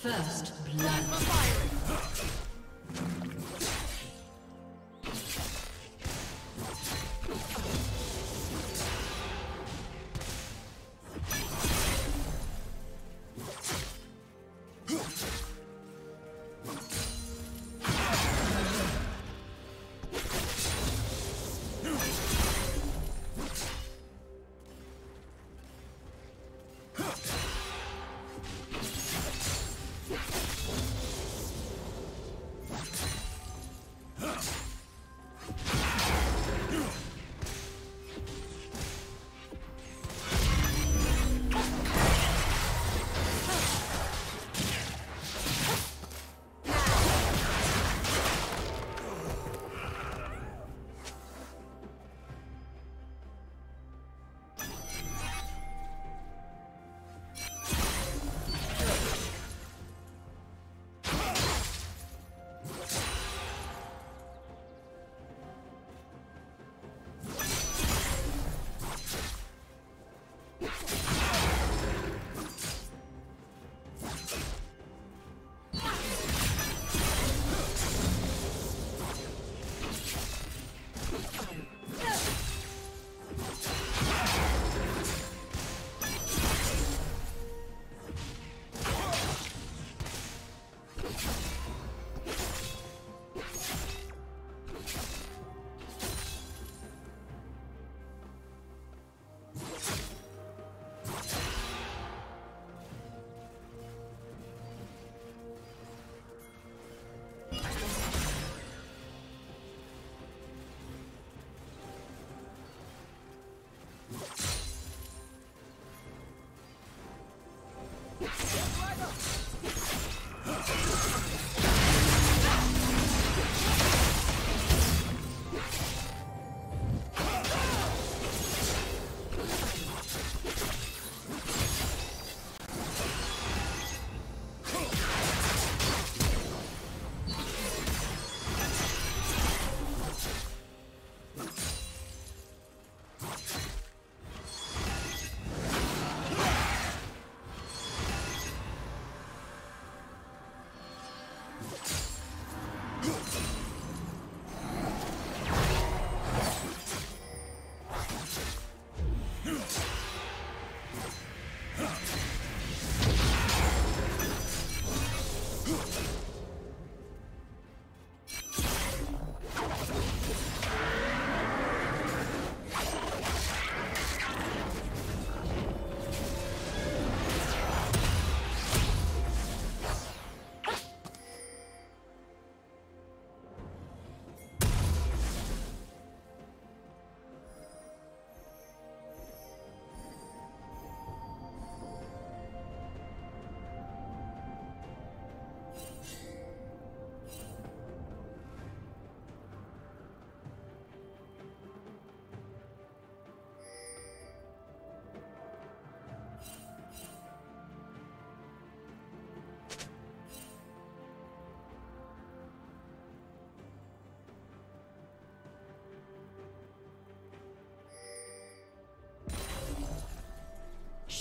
First blood.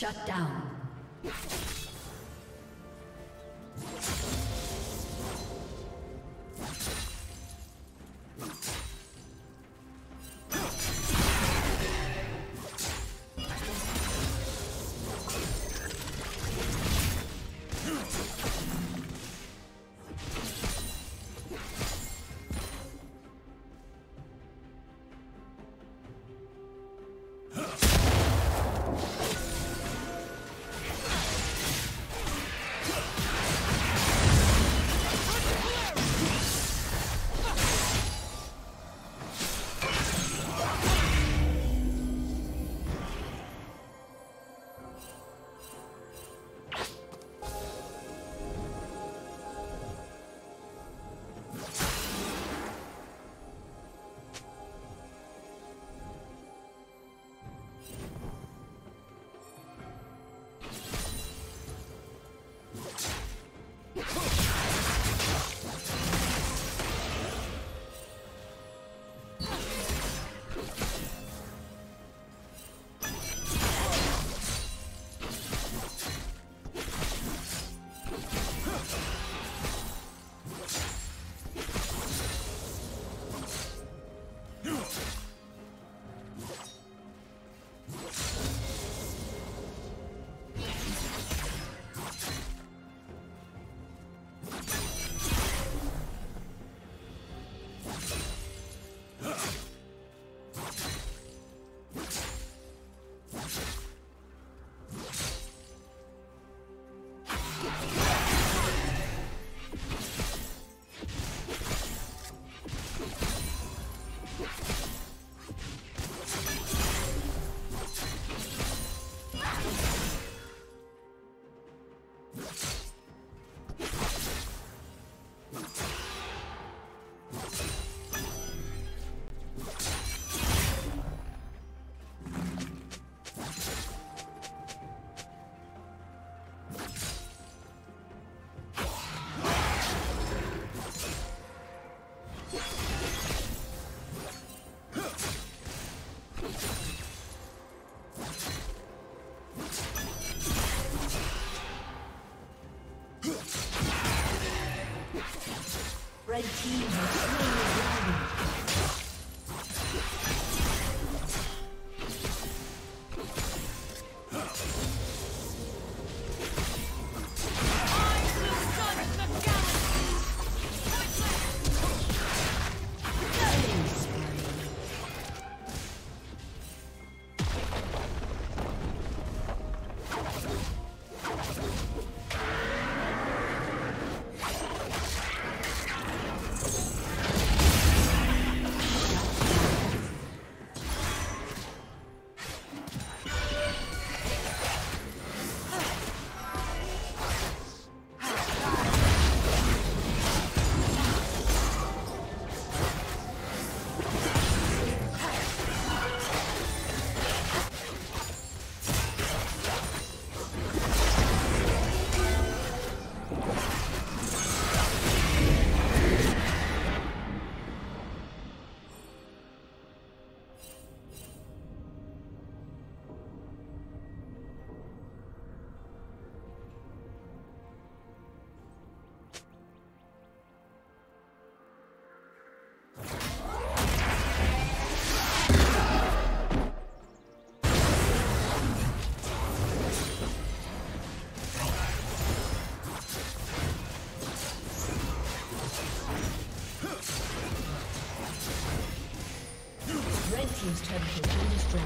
Shut down. Team's turret has been destroyed.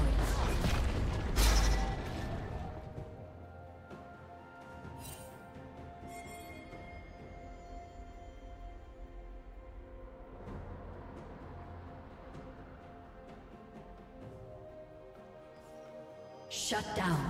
Shut down.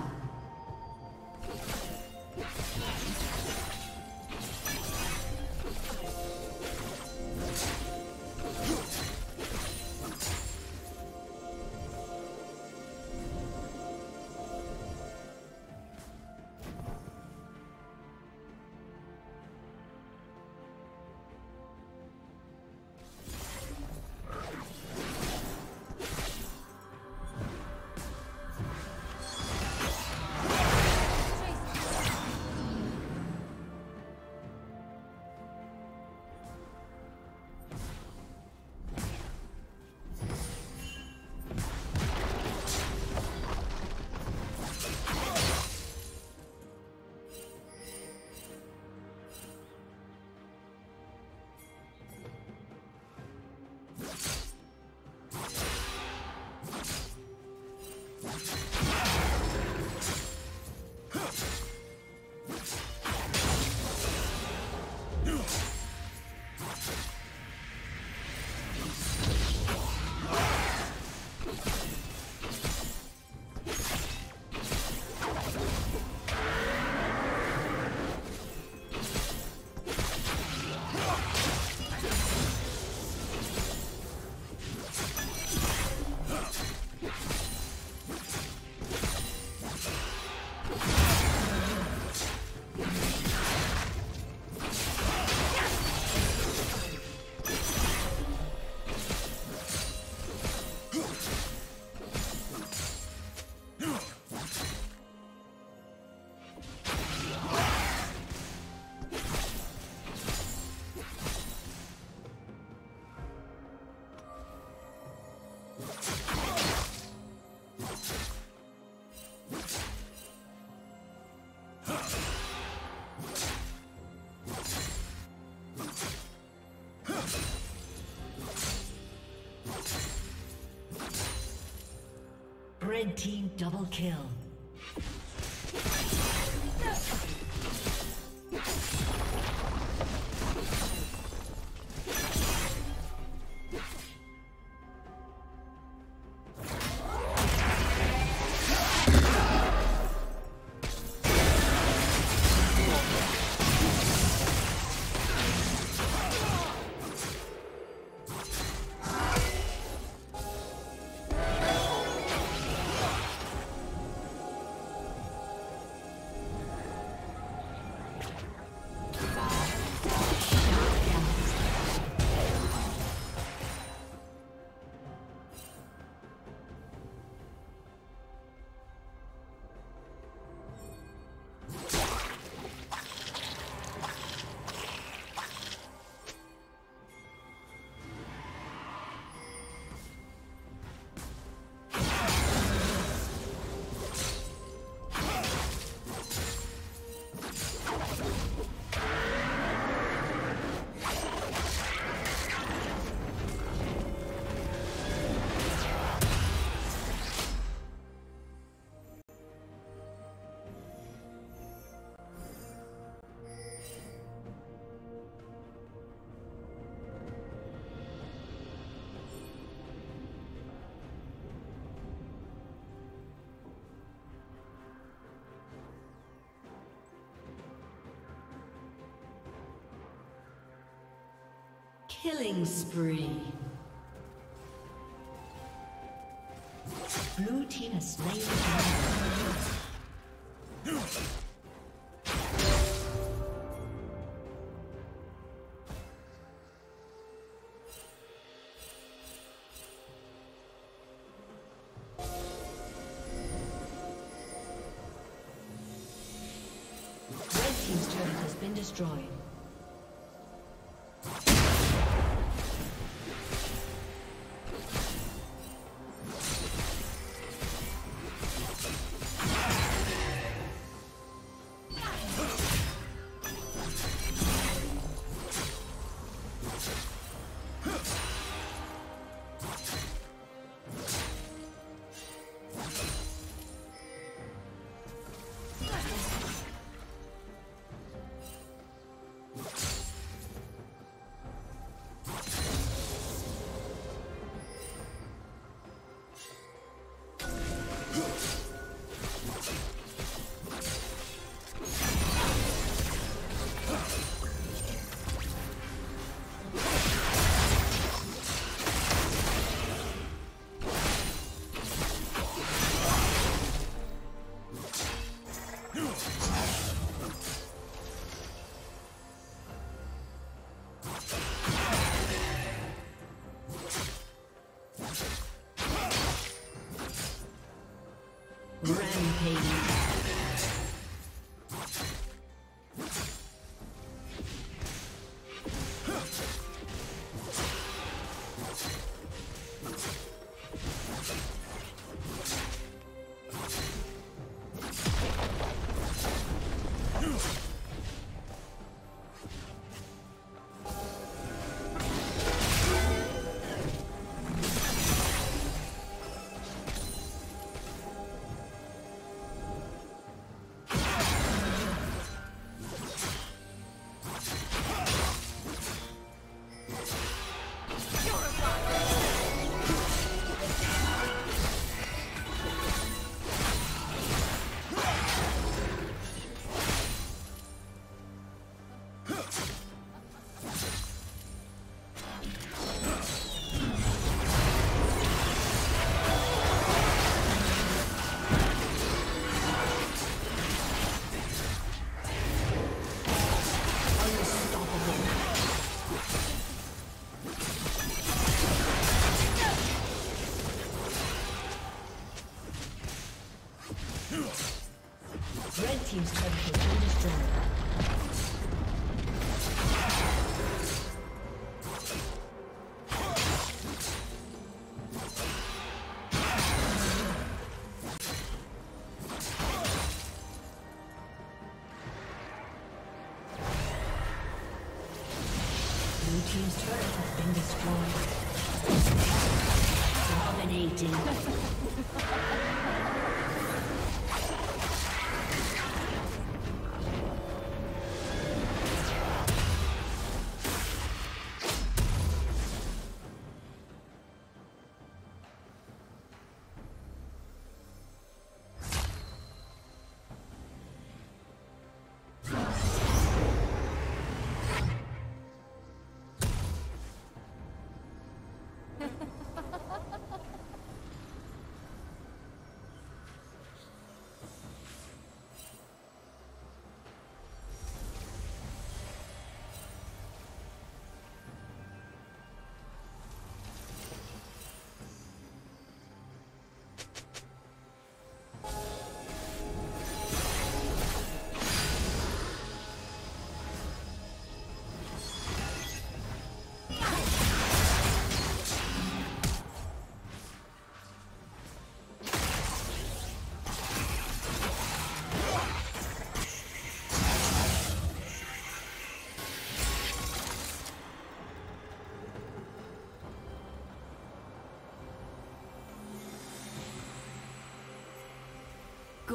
Red team double kill. Killing spree. Blue team has slain the dragon. Destroyed. Team's turret has been destroyed. Dominating.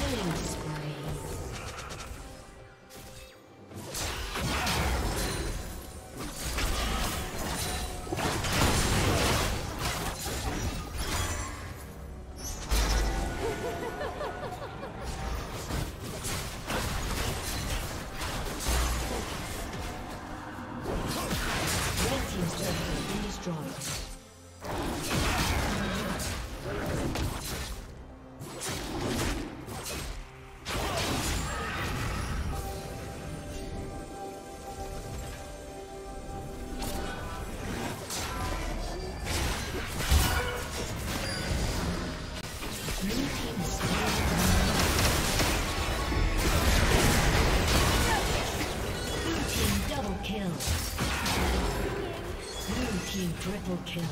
Killing spree. Triple kill.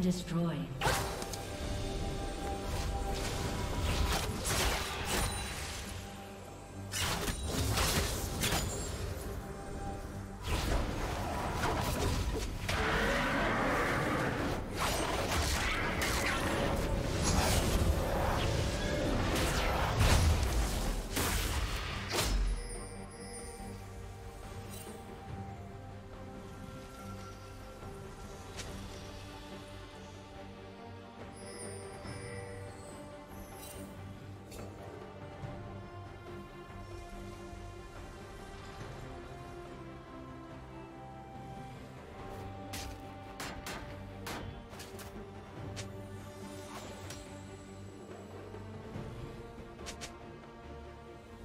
Destroyed.